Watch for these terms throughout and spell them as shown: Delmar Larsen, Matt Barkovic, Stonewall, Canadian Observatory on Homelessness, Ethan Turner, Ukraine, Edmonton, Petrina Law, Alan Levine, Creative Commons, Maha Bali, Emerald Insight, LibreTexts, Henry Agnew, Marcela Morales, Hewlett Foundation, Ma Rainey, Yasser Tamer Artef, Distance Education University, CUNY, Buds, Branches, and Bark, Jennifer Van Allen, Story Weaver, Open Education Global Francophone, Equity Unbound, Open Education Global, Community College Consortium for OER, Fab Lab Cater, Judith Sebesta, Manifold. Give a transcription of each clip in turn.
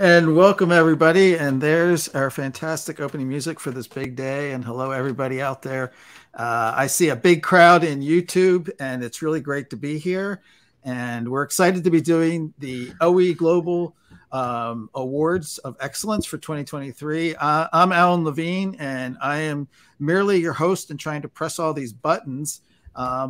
And welcome, everybody. And there's our fantastic opening music for this big day. And hello, everybody out there. I see a big crowd in YouTube, and it's really great to be here. And we're excited to be doing the OE Global Awards of Excellence for 2023. I'm Alan Levine, and I am merely your host and trying to press all these buttons.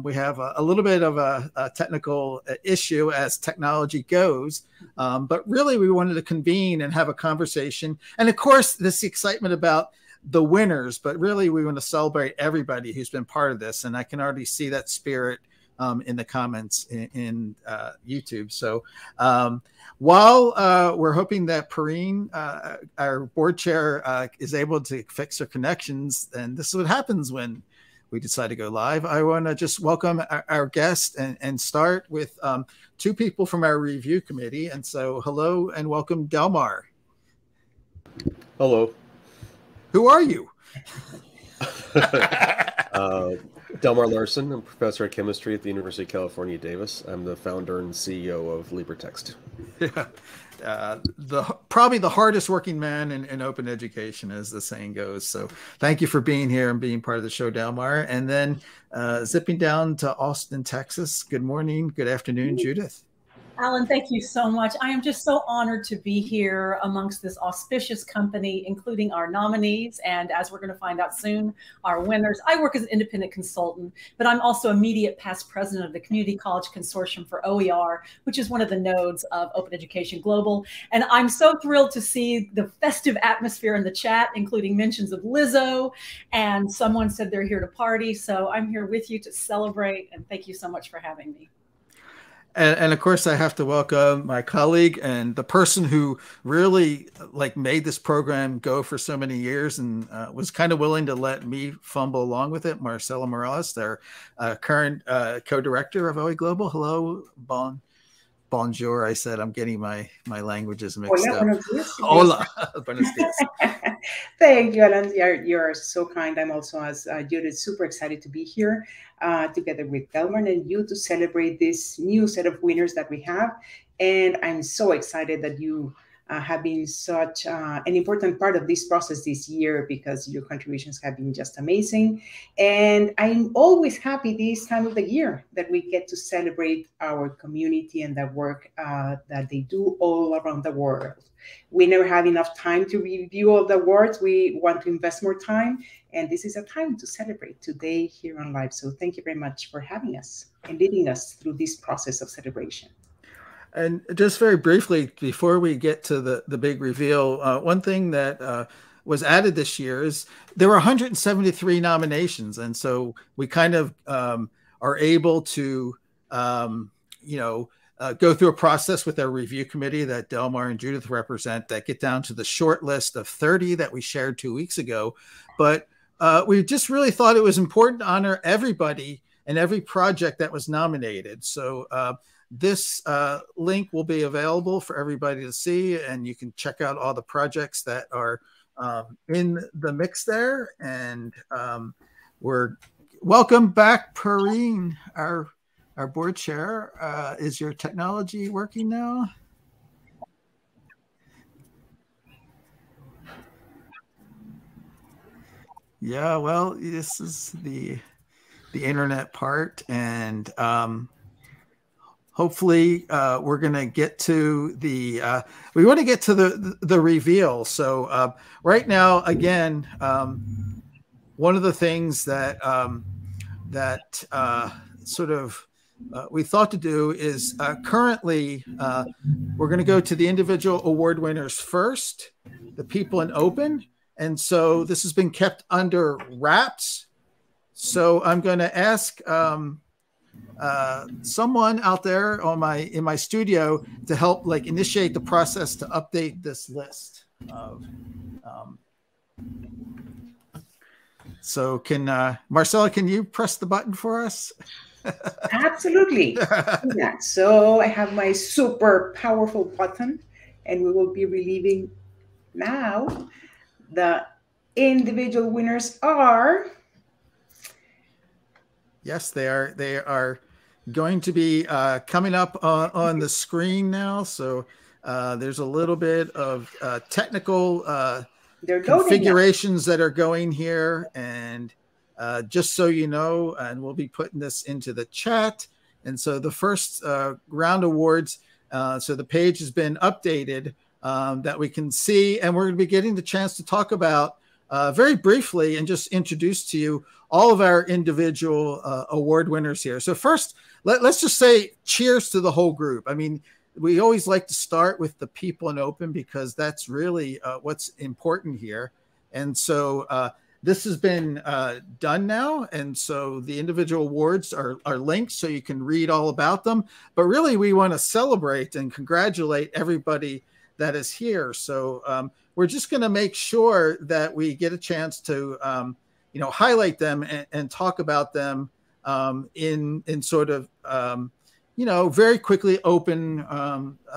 We have a little bit of a technical issue as technology goes, but really we wanted to convene and have a conversation. And of course, this excitement about the winners, but really we want to celebrate everybody who's been part of this. And I can already see that spirit in the comments in YouTube. So while we're hoping that Perrine, our board chair, is able to fix her connections, and this is what happens when we decided to go live. I want to just welcome our guest and start with two people from our review committee. And so hello and welcome, Delmar. Hello. Who are you? Delmar Larsen. I'm professor of chemistry at the University of California, Davis. I'm the founder and CEO of LibreTexts. Yeah. Probably the hardest working man in open education, as the saying goes. So thank you for being here and being part of the show, Delmar. And then zipping down to Austin, Texas. Good morning. Good afternoon, Judith. Alan, thank you so much. I am just so honored to be here amongst this auspicious company, including our nominees. And as we're going to find out soon, our winners. I work as an independent consultant, but I'm also immediate past president of the Community College Consortium for OER, which is one of the nodes of Open Education Global. And I'm so thrilled to see the festive atmosphere in the chat, including mentions of Lizzo. And someone said they're here to party. So I'm here with you to celebrate. And thank you so much for having me. And of course, I have to welcome my colleague and the person who really made this program go for so many years and was kind of willing to let me fumble along with it, Marcela Morales, their current co-director of OE Global. Hello, bonjour. I said I'm getting my languages mixed up. Hola, buenos dias. Thank you, Alan. You're so kind. I'm also, as Judith, super excited to be here together with Delmar and you to celebrate this new set of winners that we have. And I'm so excited that you have been such an important part of this process this year, because your contributions have been just amazing. And I'm always happy this time of the year that we get to celebrate our community and the work that they do all around the world. We never have enough time to review all the awards. We want to invest more time. And this is a time to celebrate today here on live. So thank you very much for having us and leading us through this process of celebration. And just very briefly, before we get to the big reveal, one thing that was added this year is there were 173 nominations. And so we kind of are able to, go through a process with our review committee that Delmar and Judith represent that get down to the short list of 30 that we shared 2 weeks ago. But we just really thought it was important to honor everybody and every project that was nominated. So this link will be available for everybody to see, and you can check out all the projects that are in the mix there. And we're welcome back, Perrine, our board chair. Is your technology working now? Yeah, well, this is the internet part, and hopefully we're going to get to we want to get to the reveal. So right now, again, one of the things that we thought to do is currently we're going to go to the individual award winners first, the people in open. And so this has been kept under wraps. So I'm going to ask someone out there in my studio to help initiate the process to update this list of so can Marcela, can you press the button for us? Absolutely. Yeah. So I have my super powerful button, and we will be relieving now. The individual winners are, yes, they are. They are going to be coming up on the screen now. So There's a little bit of technical configurations that are going here. And just so you know, and we'll be putting this into the chat. And so the first round awards, so the page has been updated that we can see. And we're going to be getting the chance to talk about very briefly and just introduce to you all of our individual award winners here. So first, let's just say cheers to the whole group. I mean, we always like to start with the people in open because that's really what's important here. And so this has been done now. And so the individual awards are linked so you can read all about them. But really, we want to celebrate and congratulate everybody that is here. So we're just going to make sure that we get a chance to, you know, highlight them and talk about them in sort of, you know, very quickly open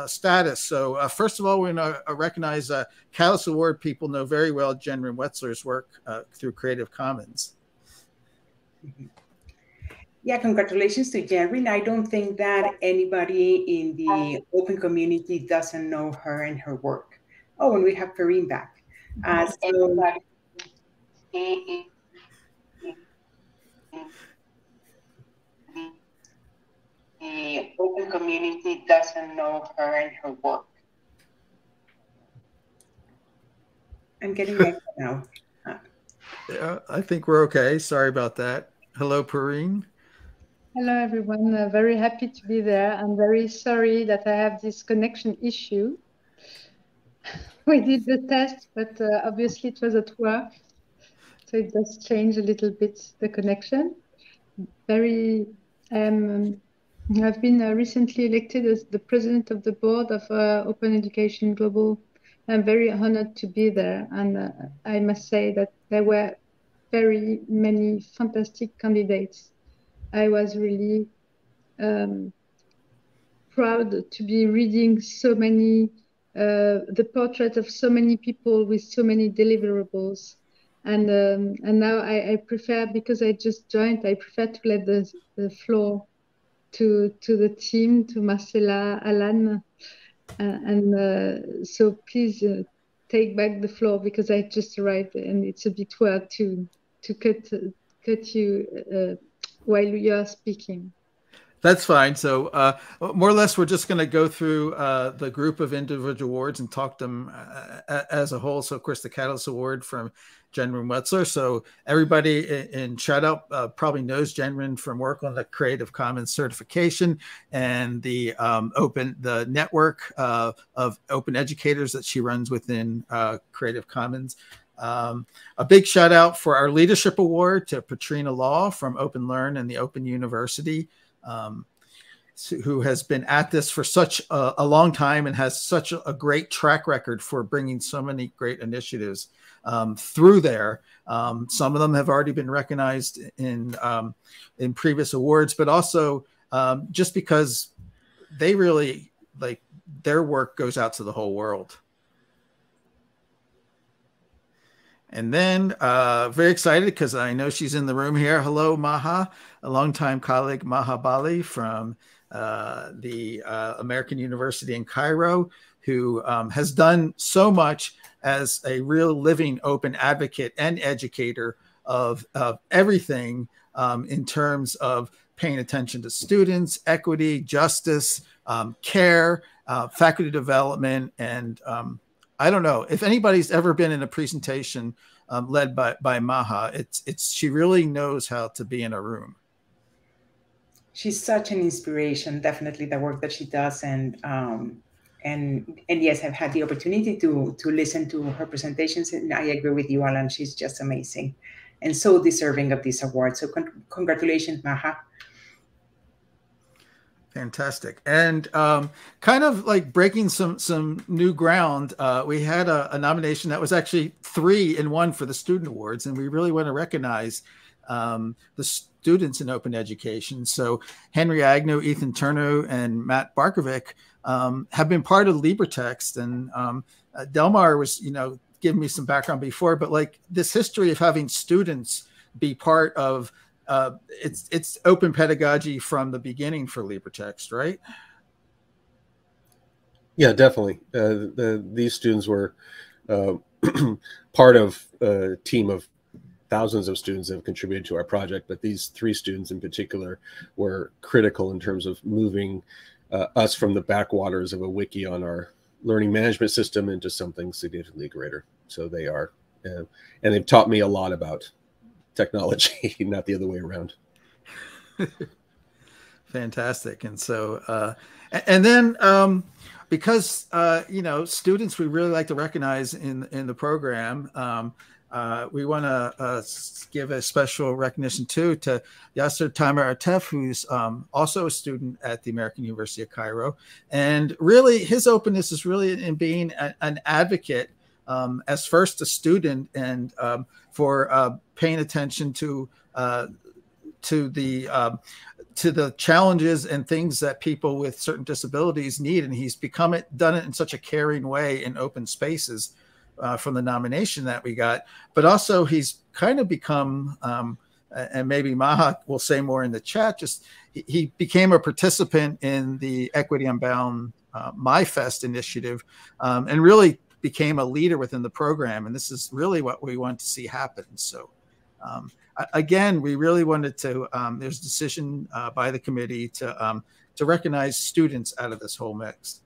status. So first of all, we're going to recognize Catalyst Award people know very well Jen Wetzler's work through Creative Commons. Yeah, congratulations to Jenrin. I don't think that anybody in the open community doesn't know her and her work. Oh, and we have Perrine back. The open community doesn't know her and her work. I'm getting it now. Yeah, I think we're okay. Sorry about that. Hello, Perrine. Hello, everyone. Very happy to be there. I'm very sorry that I have this connection issue. We did the test, but obviously it was at work. So it does change a little bit the connection. I've been recently elected as the president of the board of Open Education Global. I'm very honored to be there. And I must say that there were very many fantastic candidates. I was really proud to be reading so many, the portrait of so many people with so many deliverables. And now I prefer, because I just joined, I prefer to let the floor to the team, to Marcela, Alan. So please take back the floor because I just arrived and it's a bit weird to cut you while you are speaking. That's fine. So more or less, we're just going to go through the group of individual awards and talk them as a whole. So, of course, the Catalyst Award from Jenrin Wetzler. So everybody in ChatUp probably knows Jenrin from work on the Creative Commons certification and the network of open educators that she runs within Creative Commons. A big shout out for our leadership award to Petrina Law from OpenLearn and the Open University, who has been at this for such a long time and has such a great track record for bringing so many great initiatives through there. Some of them have already been recognized in previous awards, but also just because they really, like, their work goes out to the whole world. And then very excited because I know she's in the room here. Hello, Maha, a longtime colleague, Maha Bali from the American University in Cairo, who has done so much as a real living open advocate and educator of everything in terms of paying attention to students, equity, justice, care, faculty development, and I don't know if anybody's ever been in a presentation led by Maha. She really knows how to be in a room. She's such an inspiration, definitely, the work that she does. And yes, I've had the opportunity to listen to her presentations, and I agree with you, Alan. She's just amazing and so deserving of this award. So congratulations, Maha. Fantastic. And kind of like breaking some new ground, we had a nomination that was actually 3 in 1 for the student awards, and we really want to recognize the students in open education. So Henry Agnew, Ethan Turner, and Matt Barkovic have been part of LibreTexts, and Delmar was, you know, giving me some background before, but like this history of having students be part of it's open pedagogy from the beginning for LibreTexts, right? Yeah, definitely. These students were part of a team of thousands of students that have contributed to our project, but these three students in particular were critical in terms of moving us from the backwaters of a wiki on our learning management system into something significantly greater. So they are, and they've taught me a lot about technology, not the other way around. Fantastic. And so, and then because, you know, students we really like to recognize in the program, we want to give a special recognition too to Yasser Tamer Artef, who's also a student at the American University of Cairo. And really his openness is really in being an advocate as first a student and for paying attention to the challenges and things that people with certain disabilities need. And he's done it in such a caring way in open spaces from the nomination that we got, but also he's kind of become, and maybe Maha will say more in the chat, just he became a participant in the Equity Unbound MyFest initiative and really became a leader within the program. And this is really what we want to see happen. So again, we really wanted to, there's a decision by the committee to recognize students out of this whole mix.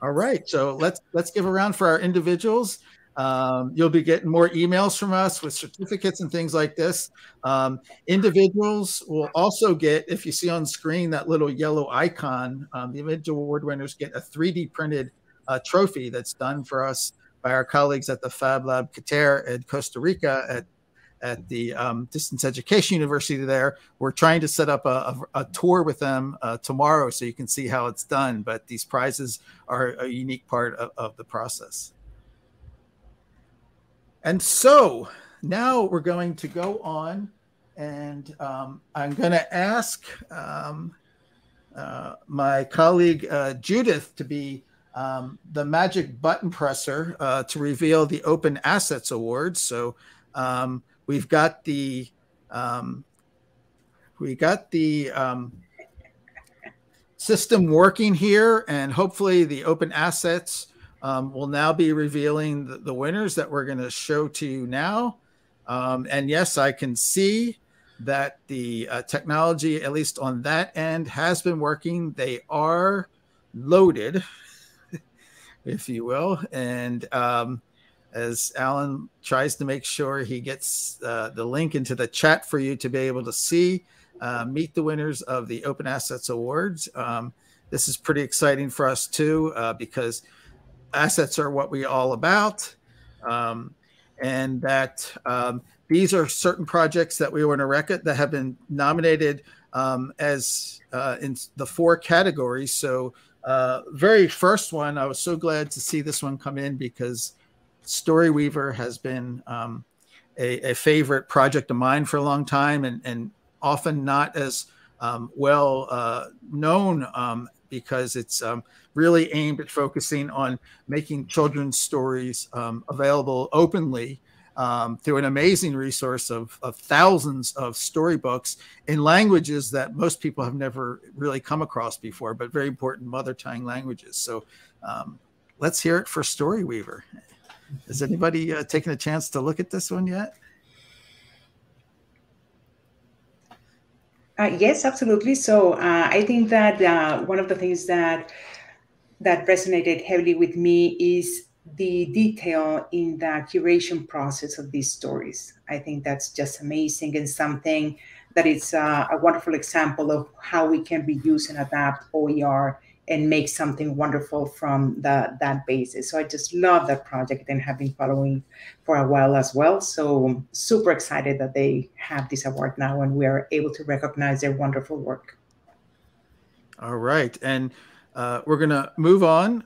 All right, so let's give a round for our individuals. You'll be getting more emails from us with certificates and things like this. Individuals will also get, if you see on screen, that little yellow icon, the individual award winners get a 3D printed trophy that's done for us by our colleagues at the Fab Lab Cater in Costa Rica at the Distance Education University there. We're trying to set up a tour with them tomorrow so you can see how it's done, but these prizes are a unique part of the process. And so now we're going to go on and I'm going to ask my colleague Judith to be the magic button presser to reveal the Open Assets Awards. So we've got the system working here, and hopefully the Open Assets will now be revealing the winners that we're going to show to you now. And yes, I can see that the technology, at least on that end, has been working. They are loaded, if you will. And as Alan tries to make sure he gets the link into the chat for you to be able to see, meet the winners of the Open Assets Awards. This is pretty exciting for us too, because assets are what we all about, and that these are certain projects that we want to record that have been nominated as in the four categories. So very first one, I was so glad to see this one come in because Story Weaver has been a favorite project of mine for a long time, and often not as well known because it's really aimed at focusing on making children's stories available openly through an amazing resource of thousands of storybooks in languages that most people have never really come across before, but very important mother tongue languages. So let's hear it for Story Weaver. Has anybody taken a chance to look at this one yet? Yes, absolutely. So I think that one of the things that resonated heavily with me is the detail in the curation process of these stories. I think that's just amazing and something that is a wonderful example of how we can reuse and adapt OER and make something wonderful from that basis. So I just love that project and have been following for a while as well. So I'm super excited that they have this award now and we are able to recognize their wonderful work. All right, and we're gonna move on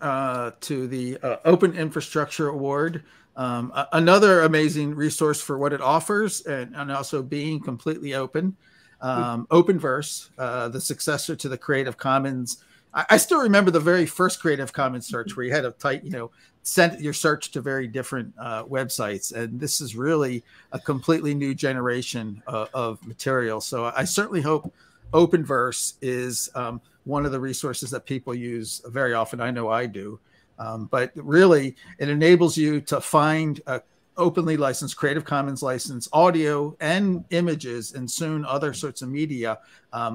to the Open Infrastructure Award. Another amazing resource for what it offers and also being completely open. Openverse, the successor to the Creative Commons. I still remember the very first Creative Commons search where you had to type, you know, send your search to very different websites. And this is really a completely new generation of material. So I certainly hope Openverse is one of the resources that people use very often. I know I do, but really it enables you to find a openly licensed, Creative Commons licensed audio and images, and soon other sorts of media,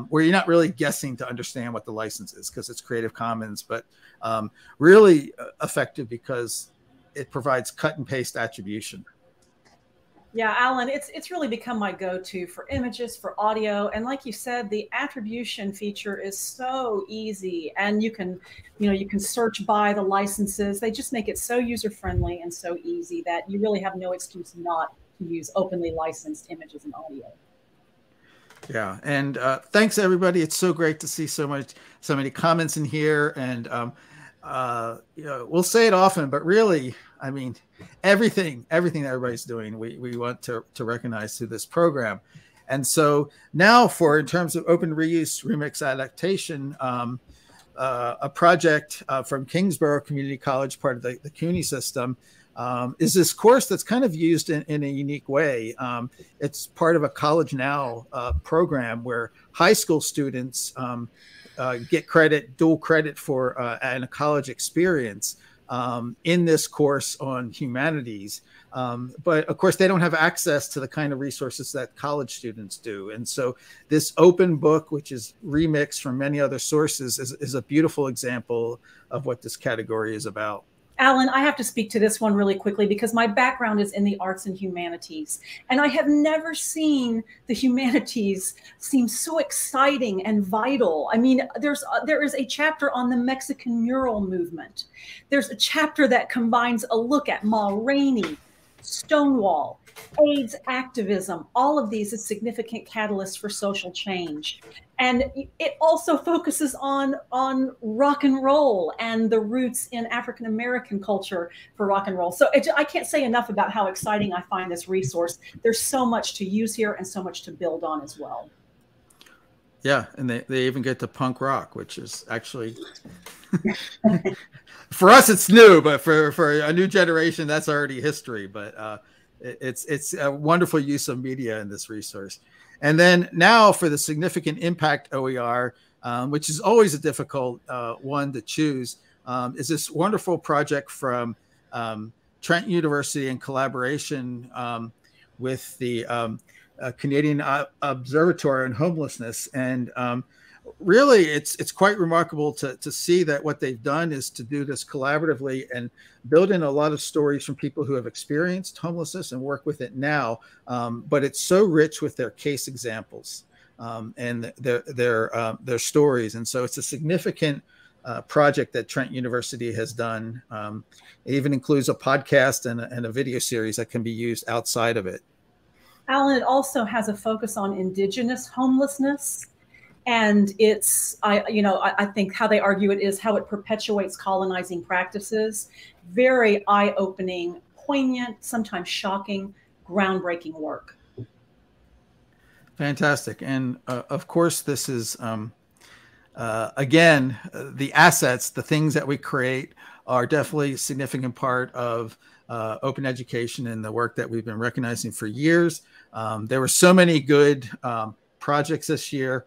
where you're not really guessing to understand what the license is because it's Creative Commons, but really effective because it provides cut and paste attribution. Yeah, Alan, it's really become my go-to for images, for audio. And like you said, the attribution feature is so easy, and you can, you can search by the licenses. They just make it so user-friendly and so easy that you really have no excuse not to use openly licensed images and audio. Yeah, and thanks everybody. It's so great to see so many comments in here, and we'll say it often, but really, I mean, everything that everybody's doing, we want to recognize through this program. And so now in terms of open reuse remix adaptation, a project from Kingsborough Community College, part of the CUNY system, is this course that's kind of used in a unique way. It's part of a College Now program where high school students get dual credit for a college experience in this course on humanities. But of course, they don't have access to the kind of resources that college students do. And so this open book, which is remixed from many other sources, is a beautiful example of what this category is about. Alan, I have to speak to this one really quickly because my background is in the arts and humanities, and I have never seen the humanities seem so exciting and vital. I mean, there is a chapter on the Mexican mural movement. There's a chapter that combines a look at Ma Rainey, Stonewall, AIDS activism, all of these as significant catalysts for social change. And it also focuses on rock and roll and the roots in African-American culture for rock and roll. So I can't say enough about how exciting I find this resource. There's so much to use here and so much to build on as well. Yeah, and they even get to punk rock, which is actually, for us, it's new, but for a new generation, that's already history. But it's a wonderful use of media in this resource. And then now for the significant impact OER, which is always a difficult one to choose, is this wonderful project from Trent University in collaboration with the Canadian Observatory on Homelessness. And really, it's quite remarkable to see that what they've done is to do this collaboratively and build in a lot of stories from people who have experienced homelessness and work with it now. But it's so rich with their case examples and their stories. And so it's a significant project that Trent University has done. It even includes a podcast and a video series that can be used outside of it. Alan, it also has a focus on indigenous homelessness. And it's, I think how they argue it is how it perpetuates colonizing practices. Very eye-opening, poignant, sometimes shocking, groundbreaking work. Fantastic. And of course, this is, again, the assets, the things that we create are definitely a significant part of open education and the work that we've been recognizing for years. There were so many good projects this year.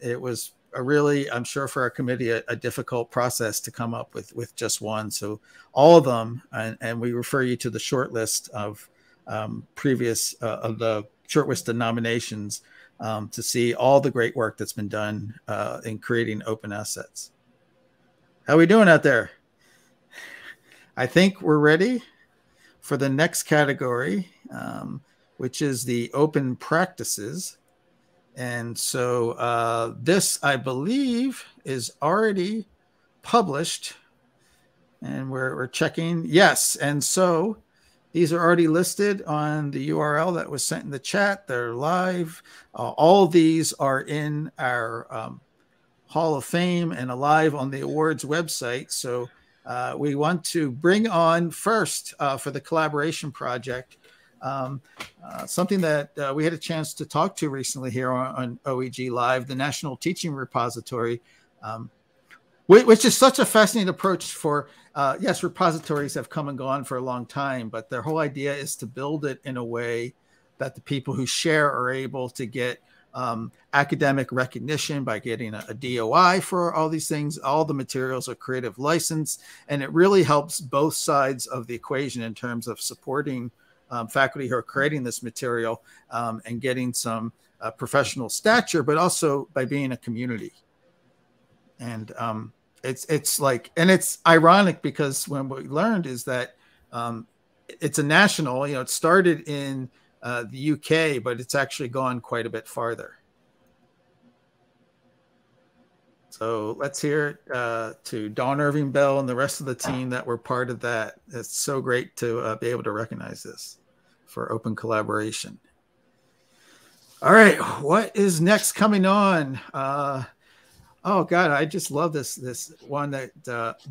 It was a really, I'm sure for our committee, a difficult process to come up with just one. So all of them, and we refer you to the short list of the short list of nominations to see all the great work that's been done in creating open assets. How are we doing out there? I think we're ready for the next category, which is the open practices. And so this, I believe, is already published, and we're checking. Yes, and so these are already listed on the URL that was sent in the chat. They're live. All these are in our Hall of Fame and alive on the awards website. So we want to bring on first for the collaboration project, something that we had a chance to talk to recently here on OEG Live, the National Teaching Repository, which is such a fascinating approach for, yes, repositories have come and gone for a long time, but their whole idea is to build it in a way that the people who share are able to get academic recognition by getting a DOI for all these things. All the materials are creative license, and it really helps both sides of the equation in terms of supporting faculty who are creating this material and getting some professional stature, but also by being a community. And it's like, and it's ironic because when we learned is that it's a national, you know, it started in the UK, but it's actually gone quite a bit farther. So let's hear to Dawn Irving Bell and the rest of the team that were part of that. It's so great to be able to recognize this for open collaboration. All right, what is next coming on? Oh God, I just love this one that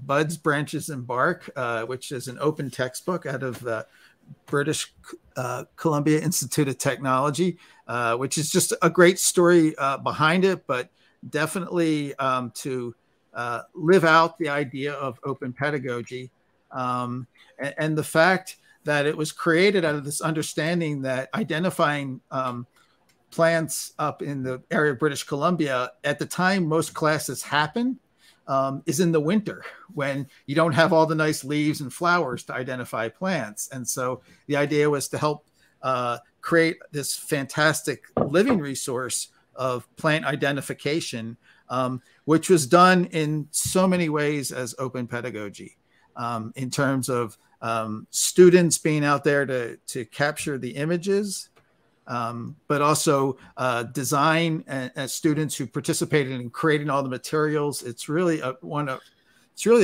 Buds, Branches and Bark, which is an open textbook out of the British Columbia Institute of Technology, which is just a great story behind it, but definitely to live out the idea of open pedagogy and the fact that it was created out of this understanding that identifying plants up in the area of British Columbia, at the time most classes happen, is in the winter when you don't have all the nice leaves and flowers to identify plants. And so the idea was to help create this fantastic living resource of plant identification, which was done in so many ways as open pedagogy in terms of students being out there to capture the images, but also design and students who participated in creating all the materials. It's really a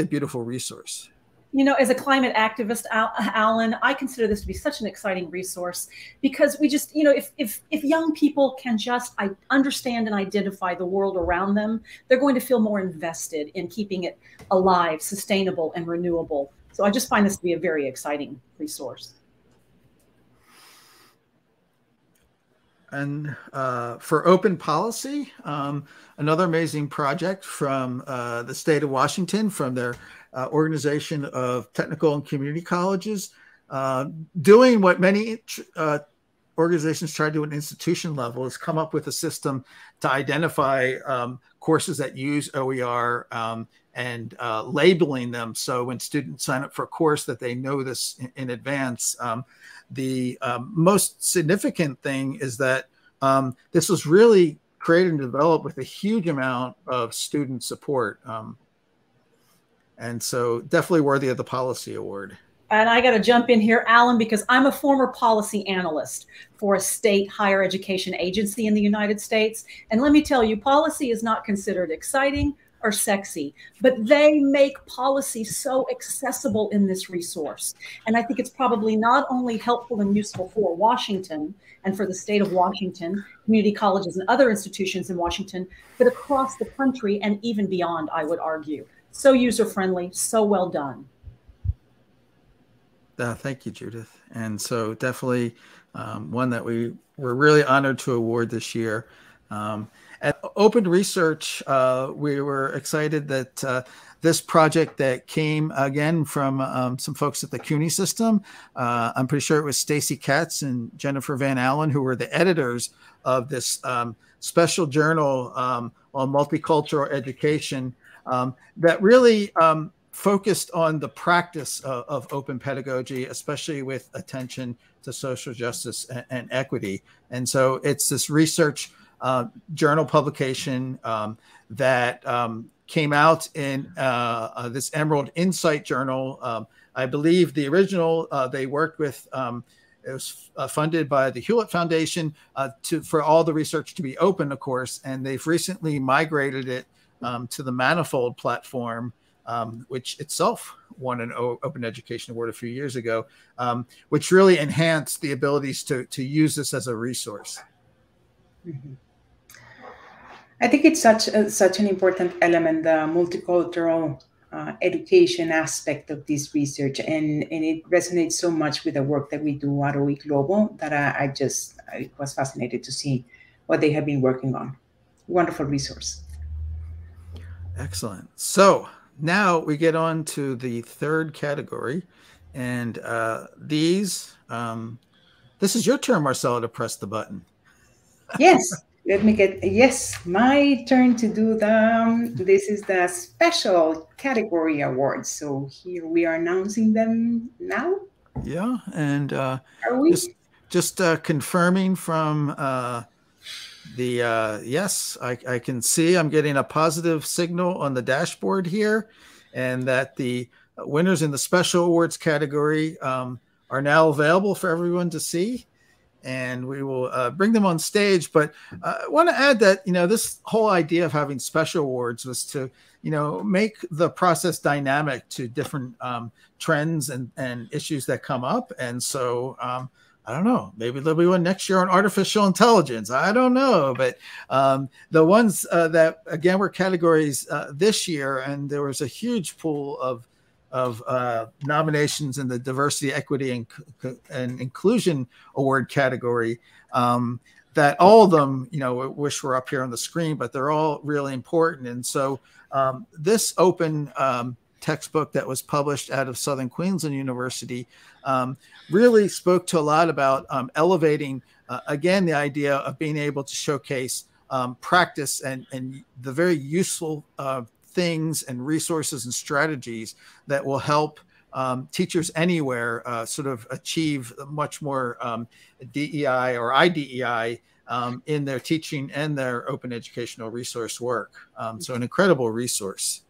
beautiful resource. You know, as a climate activist, Alan, I consider this to be such an exciting resource because we just, you know, if young people can just understand and identify the world around them, they're going to feel more invested in keeping it alive, sustainable, and renewable. So I just find this to be a very exciting resource. And for open policy, another amazing project from the state of Washington, from their organization of technical and community colleges, doing what many organizations try to do at an institution level is come up with a system to identify courses that use OER and labeling them. So when students sign up for a course that they know this in advance. The most significant thing is that this was really created and developed with a huge amount of student support. And so definitely worthy of the policy award. And I got to jump in here, Alan, because I'm a former policy analyst for a state higher education agency in the United States. And let me tell you, policy is not considered exciting or sexy, but they make policy so accessible in this resource. And I think it's probably not only helpful and useful for Washington and for the state of Washington, community colleges and other institutions in Washington, but across the country and even beyond, I would argue. So user-friendly, so well done. Thank you, Judith. And so definitely one that we were really honored to award this year. At Open Research, we were excited that this project that came again from some folks at the CUNY system, I'm pretty sure it was Stacy Katz and Jennifer Van Allen, who were the editors of this special journal on multicultural education that really focused on the practice of open pedagogy, especially with attention to social justice and equity. And so it's this research journal publication that came out in this Emerald Insight Journal. I believe the original they worked with, it was funded by the Hewlett Foundation for all the research to be open, of course, and they've recently migrated it to the Manifold platform, which itself won an Open Education Award a few years ago, which really enhanced the abilities to use this as a resource. Mm-hmm. I think it's such an important element, the multicultural education aspect of this research, and it resonates so much with the work that we do at OE Global that I was fascinated to see what they have been working on. Wonderful resource. Excellent. So now we get on to the third category, and this is your turn, Marcela, to press the button. Yes. Let me get, yes, my turn to do them. This is the special category awards. So here we are announcing them now. Yeah, and are we? Just confirming from the, yes, I can see I'm getting a positive signal on the dashboard here, and that the winners in the special awards category are now available for everyone to see. And we will bring them on stage. But I want to add that, you know, this whole idea of having special awards was to, you know, make the process dynamic to different trends and issues that come up. And so, I don't know, maybe there'll be one next year on artificial intelligence. I don't know. But the ones that, again, were categories this year, and there was a huge pool of nominations in the diversity, equity, and inclusion award category that all of them, you know, wish were up here on the screen, but they're all really important. And so this open textbook that was published out of Southern Queensland University really spoke to a lot about elevating, again, the idea of being able to showcase practice and the very useful things and resources and strategies that will help teachers anywhere sort of achieve much more DEI or IDEI in their teaching and their open educational resource work. So an incredible resource.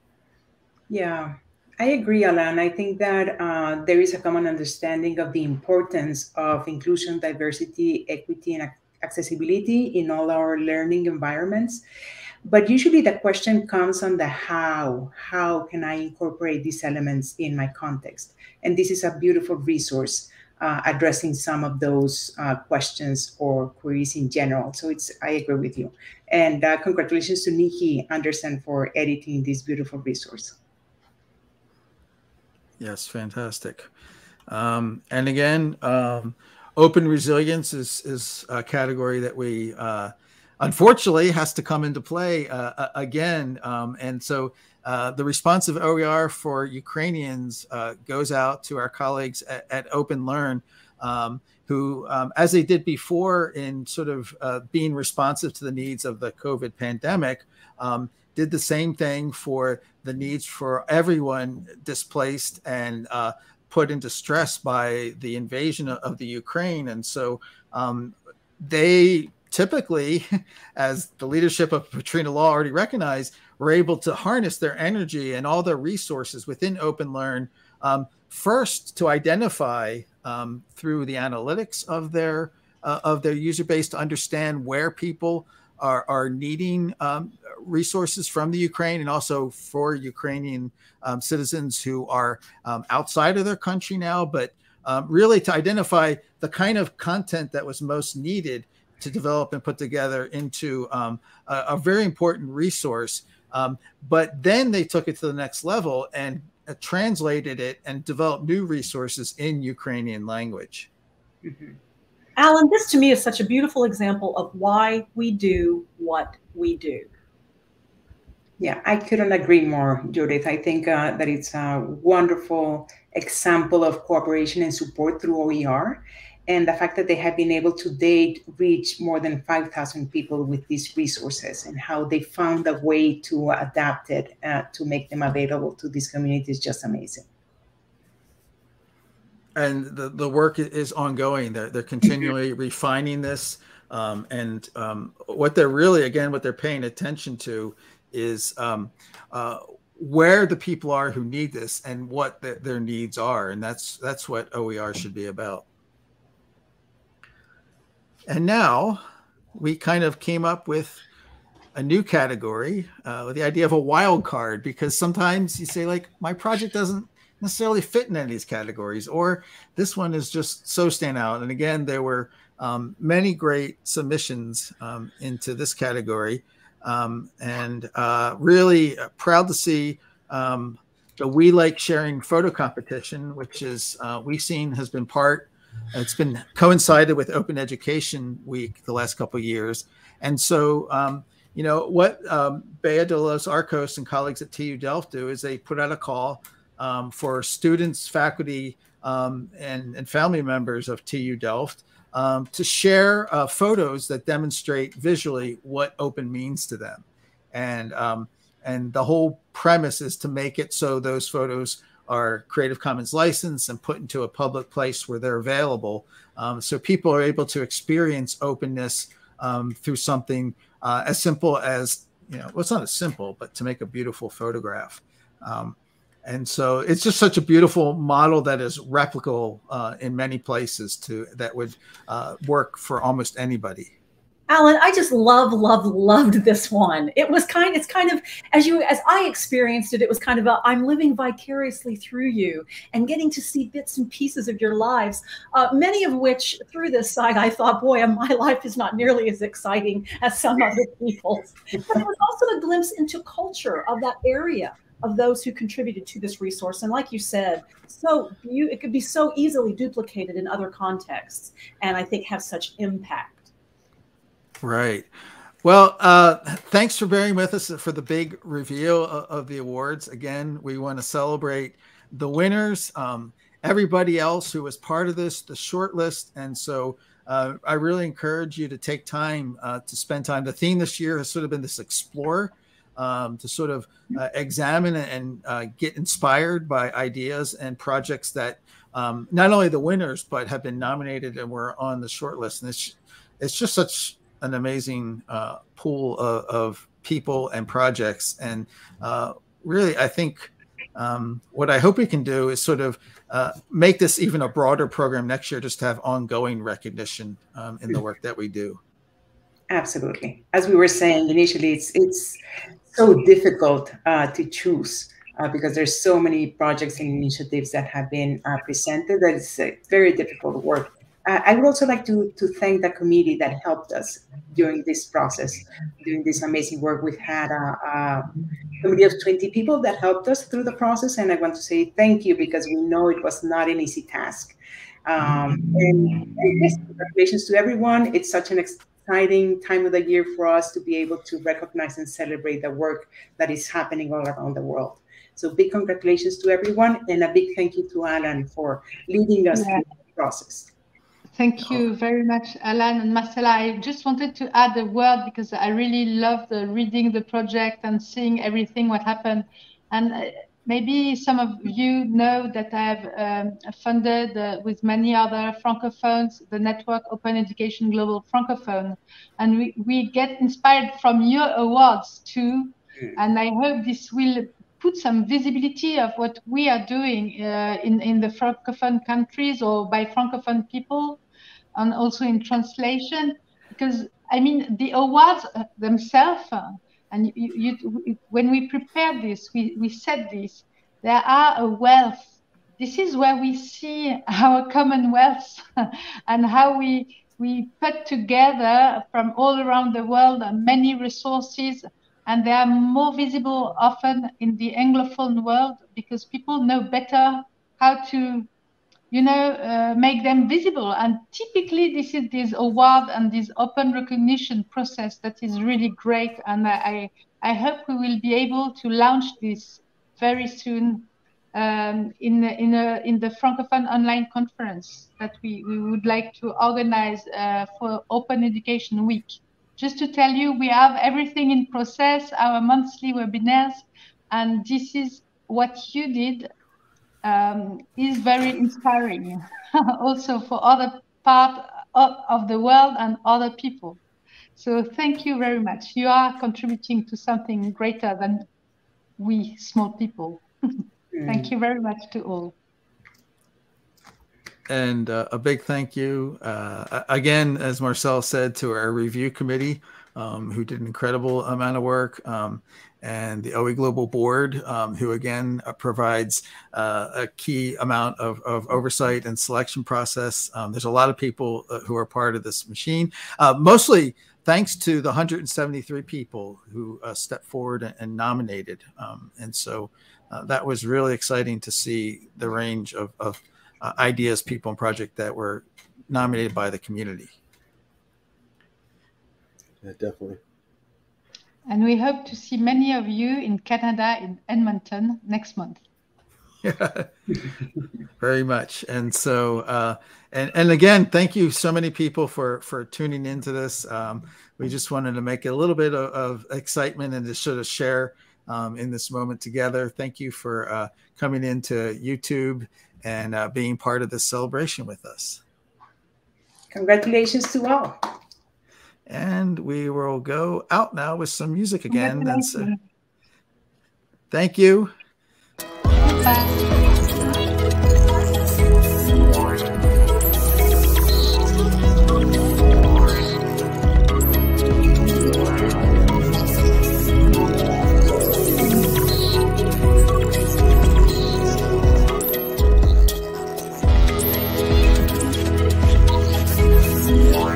Yeah, I agree, Alan. I think that there is a common understanding of the importance of inclusion, diversity, equity, and accessibility in all our learning environments. But usually the question comes on the how can I incorporate these elements in my context? And this is a beautiful resource addressing some of those questions or queries in general. So it's, I agree with you. And congratulations to Nikki Anderson for editing this beautiful resource. Yes, fantastic. And again, open resilience is a category that we, unfortunately, has to come into play again. And so the responsive OER for Ukrainians goes out to our colleagues at OpenLearn, who, as they did before in sort of being responsive to the needs of the COVID pandemic, did the same thing for the needs for everyone displaced and put into stress by the invasion of the Ukraine. And so they typically, as the leadership of Petrina Law already recognized, were able to harness their energy and all their resources within OpenLearn first to identify through the analytics of their user base to understand where people are needing resources from the Ukraine, and also for Ukrainian citizens who are outside of their country now, but really to identify the kind of content that was most needed to develop and put together into a very important resource. But then they took it to the next level and translated it and developed new resources in Ukrainian language. Mm-hmm. Alan, this to me is such a beautiful example of why we do what we do. Yeah, I couldn't agree more, Judith. I think that it's a wonderful example of cooperation and support through OER. And the fact that they have been able to date reach more than 5,000 people with these resources, and how they found a way to adapt it to make them available to these communities, just amazing. And the work is ongoing. They're continually refining this. What they're really, again, what they're paying attention to is where the people are who need this and what their needs are. And that's what OER should be about. And now we kind of came up with a new category with the idea of a wild card, because sometimes you say, like, my project doesn't necessarily fit in any of these categories, or this one is just so standout. And again, there were many great submissions into this category, and really proud to see the We Like Sharing photo competition, which is we've seen has been part. It's been coincided with Open Education Week the last couple of years. And so, you know, what Bea de los Arcos and colleagues at TU Delft do is they put out a call for students, faculty, and family members of TU Delft to share photos that demonstrate visually what open means to them. And the whole premise is to make it so those photos are Creative Commons licensed and put into a public place where they're available. So people are able to experience openness through something as simple as, you know, well, it's not as simple, but to make a beautiful photograph. And so it's just such a beautiful model that is replicable in many places that would work for almost anybody. Alan, I just loved this one. It was it's kind of, as I experienced it, it was kind of a, I'm living vicariously through you and getting to see bits and pieces of your lives, many of which through this side, I thought, boy, my life is not nearly as exciting as some other people's. But there was also a glimpse into culture of that area, of those who contributed to this resource. And like you said, it could be so easily duplicated in other contexts and I think have such impact. Right. Well, thanks for bearing with us for the big reveal of the awards. Again, we want to celebrate the winners, everybody else who was part of this, the shortlist. And so I really encourage you to take time to spend time. The theme this year has sort of been this explore, to sort of examine and get inspired by ideas and projects that not only the winners, but have been nominated and were on the shortlist. And it's just such an amazing pool of people and projects. And really, I think what I hope we can do is sort of make this even a broader program next year, just to have ongoing recognition in the work that we do. Absolutely. As we were saying initially, it's so difficult to choose because there's so many projects and initiatives that have been presented that it's a very difficult work. I would also like to thank the committee that helped us during this process, doing this amazing work. We've had a committee of 20 people that helped us through the process, and I want to say thank you because we know it was not an easy task. And yes, congratulations to everyone. It's such an exciting time of the year for us to be able to recognize and celebrate the work that is happening all around the world. So big congratulations to everyone, and a big thank you to Alan for leading us through the process. Thank you very much, Alan and Marcela. I just wanted to add a word because I really loved reading the project and seeing everything, what happened. And maybe some of you know that I've funded with many other Francophones, the network Open Education Global Francophone. And we get inspired from your awards too. And I hope this will put some visibility of what we are doing in the Francophone countries or by Francophone people, and also in translation, because I mean the awards themselves, and when we prepare this, we set this, there are a wealth. This is where we see our commonwealth and how we put together from all around the world many resources. And they are more visible often in the Anglophone world because people know better how to, you know, make them visible. And typically this is this award and this open recognition process that is really great. And I hope we will be able to launch this very soon in the Francophone online conference that we would like to organize for Open Education Week. Just to tell you, we have everything in process, our monthly webinars, and this is what you did is very inspiring also for other parts of the world and other people. So thank you very much. You are contributing to something greater than we small people. Thank you very much to all. And a big thank you, again, as Marcel said, to our review committee, who did an incredible amount of work, and the OE Global Board, who again provides a key amount of oversight and selection process. There's a lot of people who are part of this machine, mostly thanks to the 173 people who stepped forward and nominated. And so that was really exciting to see the range of ideas, people, and projects that were nominated by the community. Yeah, definitely. And we hope to see many of you in Canada, in Edmonton, next month. Yeah, very much. And so, and again, thank you so many people for tuning into this. We just wanted to make a little bit of excitement and to sort of share in this moment together. Thank you for coming into YouTube and being part of this celebration with us. Congratulations to all. And we will go out now with some music again. That's, thank you. Bye.